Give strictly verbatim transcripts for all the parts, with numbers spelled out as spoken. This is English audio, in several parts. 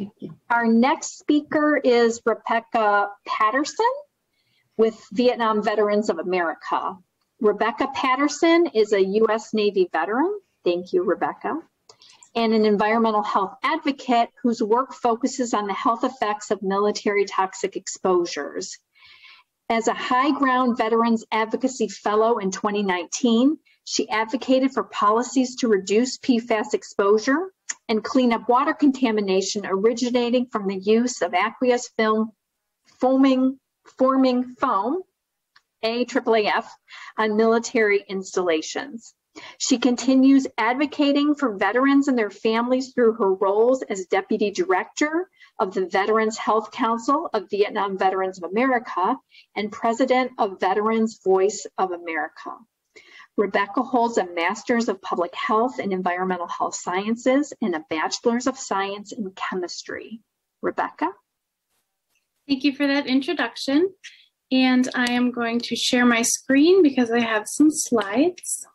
Thank you. Our next speaker is Rebecca Patterson with Vietnam Veterans of America. Rebecca Patterson is a U S Navy veteran. Thank you, Rebecca. And an environmental health advocate whose work focuses on the health effects of military toxic exposures. As a High Ground Veterans Advocacy Fellow in twenty nineteen, she advocated for policies to reduce P FAS exposure and clean up water contamination originating from the use of aqueous film foaming, forming foam, A F F F, on military installations. She continues advocating for veterans and their families through her roles as Deputy Director of the Veterans Health Council of Vietnam Veterans of America and President of Veterans Voice of America. Rebecca holds a Master's of Public Health and Environmental Health Sciences and a Bachelor's of Science in Chemistry. Rebecca? Thank you for that introduction. And I am going to share my screen because I have some slides.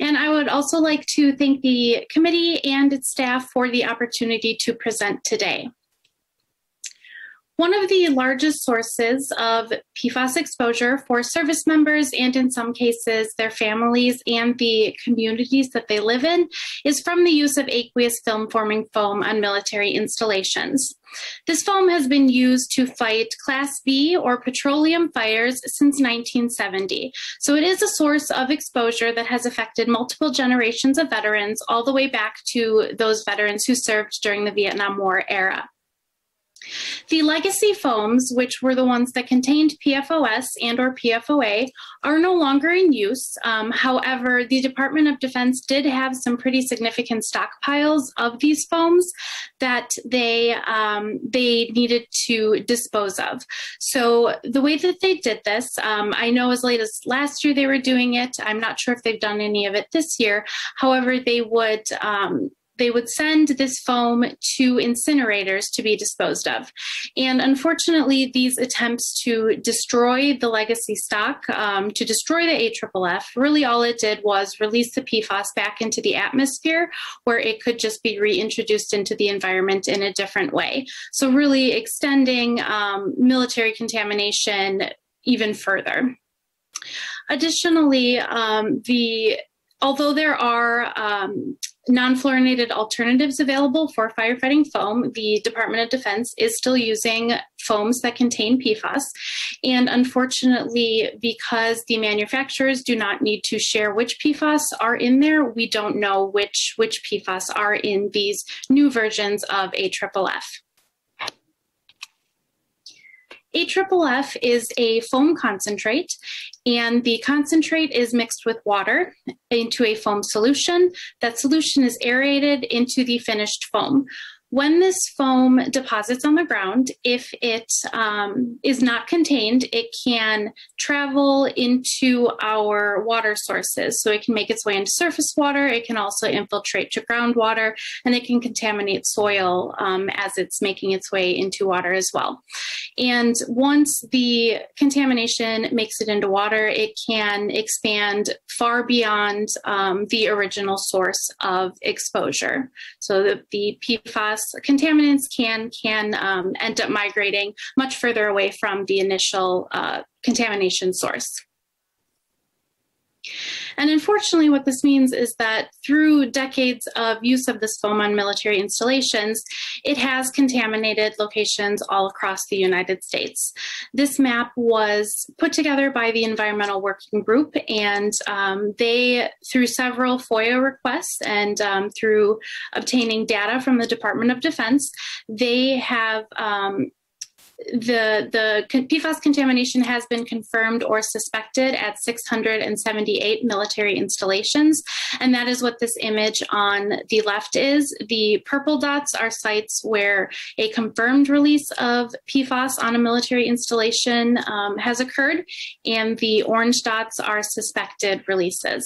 And I would also like to thank the committee and its staff for the opportunity to present today. One of the largest sources of P FAS exposure for service members and in some cases their families and the communities that they live in is from the use of aqueous film forming foam on military installations. This foam has been used to fight Class B or petroleum fires since nineteen seventy. So it is a source of exposure that has affected multiple generations of veterans all the way back to those veterans who served during the Vietnam War era. The legacy foams, which were the ones that contained P F O S and or P F O A, are no longer in use. Um, however, the Department of Defense did have some pretty significant stockpiles of these foams that they, um, they needed to dispose of. So the way that they did this, um, I know as late as last year they were doing it. I'm not sure if they've done any of it this year. However, they would... Um, They would send this foam to incinerators to be disposed of. And unfortunately, these attempts to destroy the legacy stock, um, to destroy the A F F F, really all it did was release the P FAS back into the atmosphere where it could just be reintroduced into the environment in a different way. So really extending um, military contamination even further. Additionally, um, the although there are um, non-fluorinated alternatives available for firefighting foam, the Department of Defense is still using foams that contain P FAS. And unfortunately, because the manufacturers do not need to share which P FAS are in there, we don't know which, which P FAS are in these new versions of A F F F. A F F F is a foam concentrate, and the concentrate is mixed with water into a foam solution. That solution is aerated into the finished foam. When this foam deposits on the ground, if it um, is not contained, it can travel into our water sources. So it can make its way into surface water, it can also infiltrate to groundwater, and it can contaminate soil um, as it's making its way into water as well. And once the contamination makes it into water, it can expand far beyond um, the original source of exposure. So the, the P FAS contaminants can can um, end up migrating much further away from the initial uh, contamination source. And unfortunately, what this means is that through decades of use of this foam on military installations, it has contaminated locations all across the United States. This map was put together by the Environmental Working Group, and um, they, through several FOIA requests and um, through obtaining data from the Department of Defense, they have um, The, the P FAS contamination has been confirmed or suspected at six hundred seventy-eight military installations, and that is what this image on the left is. The purple dots are sites where a confirmed release of P FAS on a military installation um, has occurred, and the orange dots are suspected releases.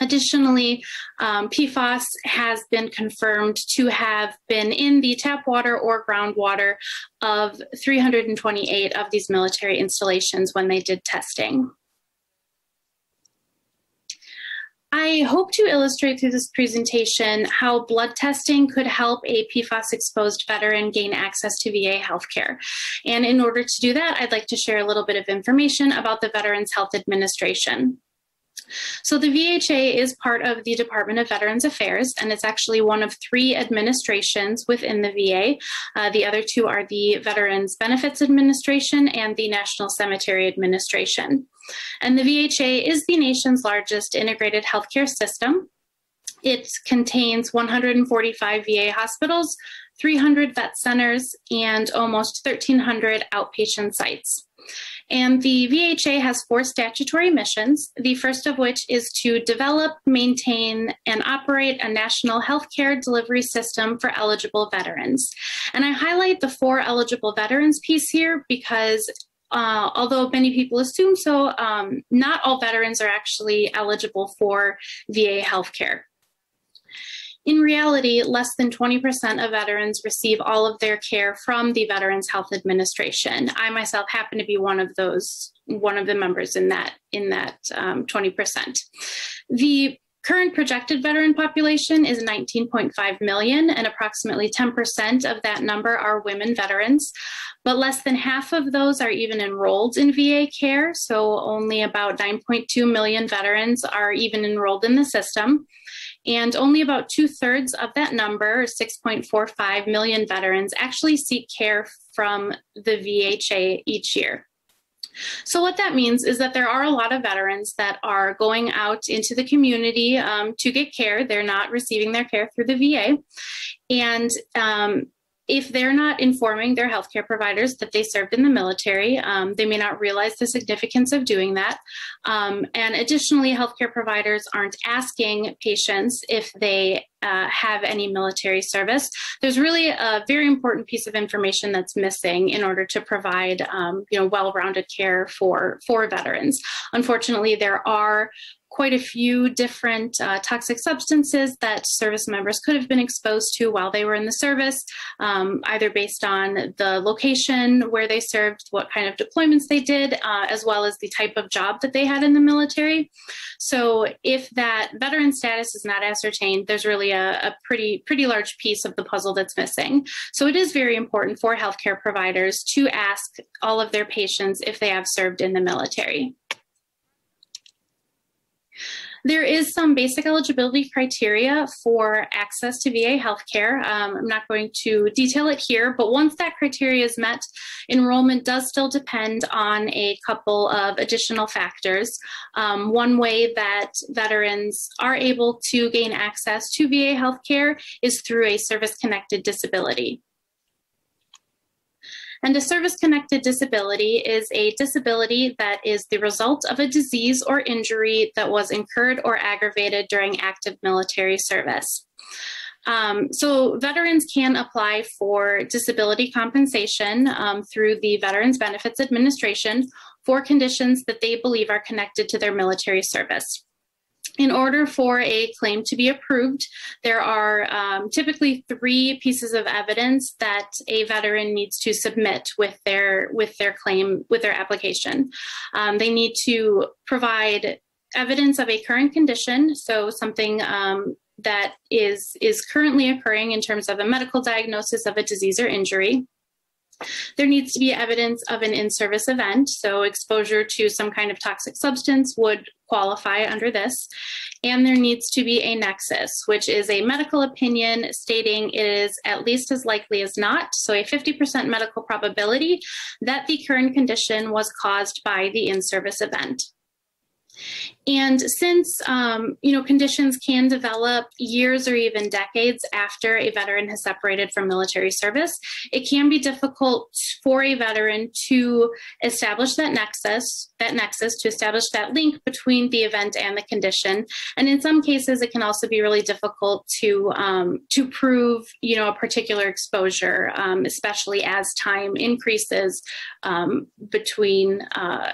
Additionally, um, P FAS has been confirmed to have been in the tap water or groundwater of three hundred twenty-eight of these military installations when they did testing. I hope to illustrate through this presentation how blood testing could help a P FAS exposed veteran gain access to V A healthcare. And in order to do that, I'd like to share a little bit of information about the Veterans Health Administration. So the V H A is part of the Department of Veterans Affairs, and it's actually one of three administrations within the V A. Uh, the other two are the Veterans Benefits Administration and the National Cemetery Administration. And the V H A is the nation's largest integrated healthcare system. It contains one hundred forty-five V A hospitals, three hundred vet centers, and almost thirteen hundred outpatient sites. And the V H A has four statutory missions, the first of which is to develop, maintain, and operate a national healthcare delivery system for eligible veterans. And I highlight the four eligible veterans piece here because Uh, although many people assume so, um, not all veterans are actually eligible for V A healthcare. In reality, less than twenty percent of veterans receive all of their care from the Veterans Health Administration. I myself happen to be one of those, one of the members in that in that um, twenty percent. The current projected veteran population is nineteen point five million, and approximately ten percent of that number are women veterans, but less than half of those are even enrolled in V A care, so only about nine point two million veterans are even enrolled in the system, and only about two-thirds of that number, six point four five million veterans, actually seek care from the V H A each year. So what that means is that there are a lot of veterans that are going out into the community um, to get care. They're not receiving their care through the V A. And um, if they're not informing their healthcare providers that they served in the military, um, they may not realize the significance of doing that. Um, and additionally, healthcare providers aren't asking patients if they Uh, have any military service. There's really a very important piece of information that's missing in order to provide um, you know, well-rounded care for, for veterans. Unfortunately, there are quite a few different uh, toxic substances that service members could have been exposed to while they were in the service, um, either based on the location where they served, what kind of deployments they did, uh, as well as the type of job that they had in the military. So if that veteran status is not ascertained, there's really a, a pretty, pretty large piece of the puzzle that's missing. So it is very important for healthcare providers to ask all of their patients if they have served in the military. There is some basic eligibility criteria for access to V A healthcare. Um, I'm not going to detail it here, but once that criteria is met, enrollment does still depend on a couple of additional factors. Um, one way that veterans are able to gain access to V A healthcare is through a service-connected disability. And a service-connected disability is a disability that is the result of a disease or injury that was incurred or aggravated during active military service. Um, so veterans can apply for disability compensation um, through the Veterans Benefits Administration for conditions that they believe are connected to their military service. In order for a claim to be approved, there are um, typically three pieces of evidence that a veteran needs to submit with their with their claim, with their application. Um, they need to provide evidence of a current condition, so something um, that is is currently occurring in terms of a medical diagnosis of a disease or injury. There needs to be evidence of an in-service event, so exposure to some kind of toxic substance would qualify under this. And there needs to be a nexus, which is a medical opinion stating it is at least as likely as not, so a fifty percent medical probability that the current condition was caused by the in-service event. And since, um, you know, conditions can develop years or even decades after a veteran has separated from military service, it can be difficult for a veteran to establish that nexus, that nexus, to establish that link between the event and the condition. And in some cases, it can also be really difficult to, um, to prove, you know, a particular exposure, um, especially as time increases um, between uh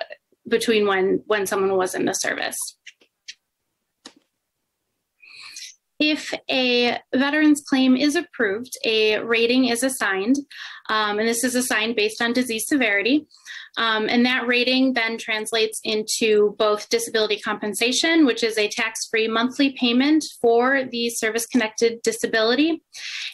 between when, when someone was in the service. If a veteran's claim is approved, a rating is assigned, um, and this is assigned based on disease severity. Um, and that rating then translates into both disability compensation, which is a tax-free monthly payment for the service-connected disability.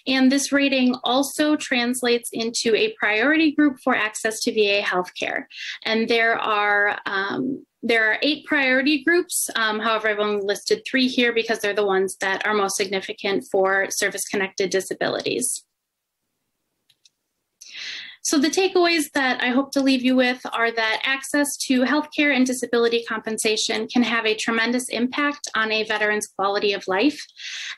And this rating also translates into a priority group for access to V A healthcare. And there are um, There are eight priority groups. Um, however, I've only listed three here because they're the ones that are most significant for service-connected disabilities. So the takeaways that I hope to leave you with are that access to healthcare and disability compensation can have a tremendous impact on a veteran's quality of life,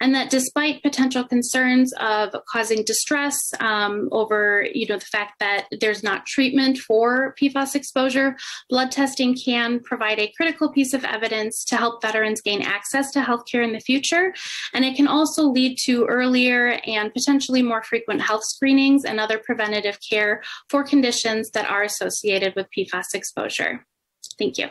and that despite potential concerns of causing distress um, over, you know, the fact that there's not treatment for P FAS exposure, blood testing can provide a critical piece of evidence to help veterans gain access to healthcare in the future, and it can also lead to earlier and potentially more frequent health screenings and other preventative care for conditions that are associated with P FAS exposure. Thank you.